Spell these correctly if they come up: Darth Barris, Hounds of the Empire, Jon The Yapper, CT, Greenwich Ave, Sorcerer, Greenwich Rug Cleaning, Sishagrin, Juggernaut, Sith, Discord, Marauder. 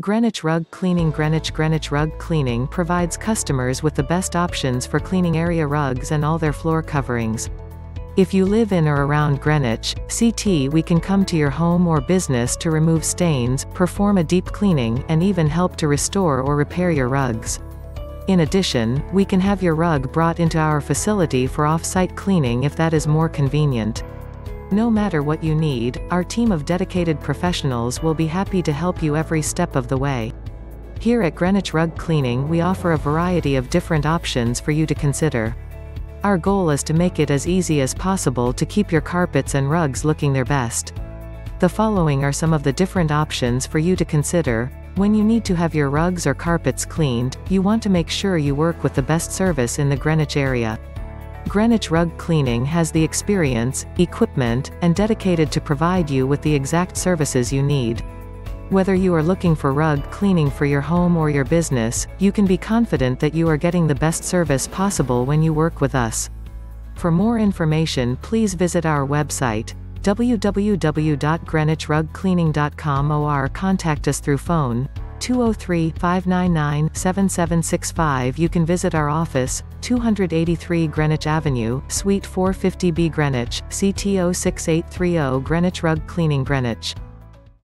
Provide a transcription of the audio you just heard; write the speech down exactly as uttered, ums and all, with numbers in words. Greenwich Rug Cleaning Greenwich Greenwich Rug Cleaning provides customers with the best options for cleaning area rugs and all their floor coverings. If you live in or around Greenwich, C T, we can come to your home or business to remove stains, perform a deep cleaning, and even help to restore or repair your rugs. In addition, we can have your rug brought into our facility for off-site cleaning if that is more convenient. No matter what you need, our team of dedicated professionals will be happy to help you every step of the way. Here at Greenwich Rug Cleaning, we offer a variety of different options for you to consider. Our goal is to make it as easy as possible to keep your carpets and rugs looking their best. The following are some of the different options for you to consider. When you need to have your rugs or carpets cleaned, you want to make sure you work with the best service in the Greenwich area. Greenwich Rug Cleaning has the experience, equipment, and dedicated to provide you with the exact services you need. Whether you are looking for rug cleaning for your home or your business, you can be confident that you are getting the best service possible when you work with us. For more information, please visit our website, w w w dot greenwich rug cleaning dot com, or contact us through phone, two oh three, five nine nine, seven seven six five. You can visit our office, two eighty-three Greenwich Avenue, Suite four fifty B, Greenwich, C T zero six eight three zero. Greenwich Rug Cleaning Greenwich.